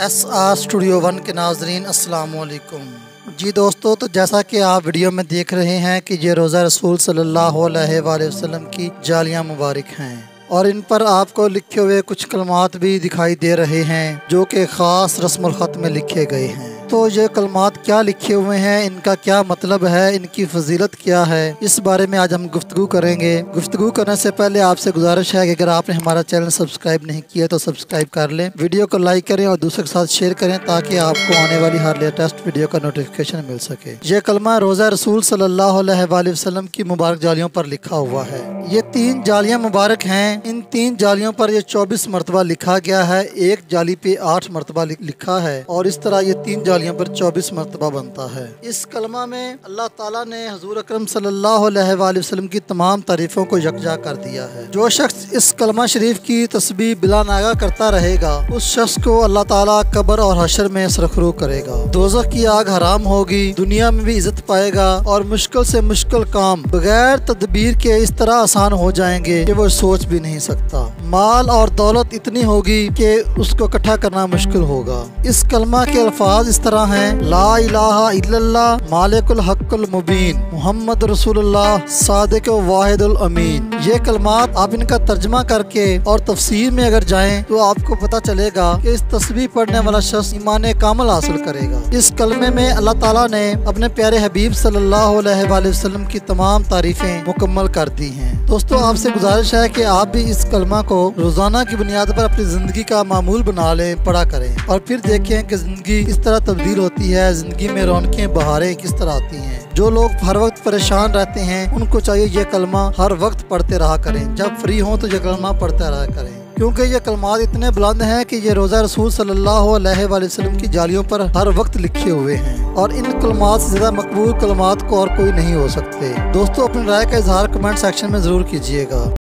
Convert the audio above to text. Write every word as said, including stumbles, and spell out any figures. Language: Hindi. एसआर स्टूडियो वन के नाज़रीन अस्सलाम वालेकुम। जी दोस्तों, तो जैसा कि आप वीडियो में देख रहे हैं कि ये रोज़ा रसूल सल्लल्लाहु अलैहि वसल्लम की जालियाँ मुबारक हैं और इन पर आपको लिखे हुए कुछ कलमात भी दिखाई दे रहे हैं जो कि ख़ास रस्मुल ख़त में लिखे गए हैं। तो ये कलमात क्या लिखे हुए हैं, इनका क्या मतलब है, इनकी फजीलत क्या है, इस बारे में आज हम गुफ्तगू करेंगे। गुफ्तगू करने से पहले आपसे गुजारिश है कि अगर आपने हमारा चैनल सब्सक्राइब नहीं किया तो सब्सक्राइब कर लें, वीडियो को लाइक करें और दूसरे के साथ शेयर करें ताकि आपको आने वाली हर लेटेस्ट वीडियो का नोटिफिकेशन मिल सके। यह कलमा रोज़ा रसूल सल्लल्लाहु अलैहि वसल्लम की मुबारक जालियों पर लिखा हुआ है। ये तीन जालियाँ मुबारक हैं। इन तीन जालियों पर यह चौबीस मरतबा लिखा गया है। एक जाली पे आठ मरतबा लिखा है और इस तरह ये तीन जालियों पर चौबीस मरतबा बनता है। इस कलमा में अल्लाह ताला ने हजूर अकरम सल्लल्लाहु अलैहि वसल्लम की तमाम तारीफों को यकजा कर दिया है। जो शख्स इस कलमा शरीफ की तस्बीह बिला नागा करता रहेगा उस शख्स को अल्लाह ताला कब्र और हशर में सरखरू करेगा, दोज़ख की आग हराम होगी, दुनिया में भी इज्जत पाएगा और मुश्किल से मुश्किल काम बगैर तदबीर के इस तरह आसान हो जाएंगे कि वो सोच भी नहीं सकता। माल और दौलत इतनी होगी कि उसको इकट्ठा करना मुश्किल होगा। इस कलमा के अल्फाज इस तरह हैं: ला इलाहा इल्लल्लाह मालिकुल हक़्क़ुल मुबीन मुहम्मद रसूलुल्लाह सादिक़ वाहिदुल अमीन। ये कलमात आप इनका तर्जमा करके और तफसीर में अगर जाएं तो आपको पता चलेगा कि इस तस्बीह पढ़ने वाला शख्स ईमान कामिल हासिल करेगा। इस कलमे में अल्लाह ताला ने अपने प्यारे हबीब सल्लल्लाहु अलैहि वसल्लम की तमाम तारीफें मुकम्मल कर दी हैं। दोस्तों, आपसे गुजारिश है कि आप भी इस कलमा को रोजाना की बुनियाद पर अपनी जिंदगी का मामूल बना लें, पढ़ा करें और फिर देखें कि जिंदगी इस तरह तब्दील होती है, जिंदगी में रौनकें बहारें किस तरह आती हैं। जो लोग हर वक्त परेशान रहते हैं उनको चाहिए ये कलमा हर वक्त पढ़ते रहा करें। जब फ्री हों तो ये कलमा पढ़ते रहा करें क्योंकि ये कलमात इतने बुलंद हैं कि ये रोज़ा रसूल सल्लल्लाहु अलैहि वसल्लम की जालियों पर हर वक्त लिखे हुए हैं और इन कलमात से ज़्यादा मकबूल कलमात को और कोई नहीं हो सकते। दोस्तों, अपनी राय का इजहार कमेंट सेक्शन में ज़रूर कीजिएगा।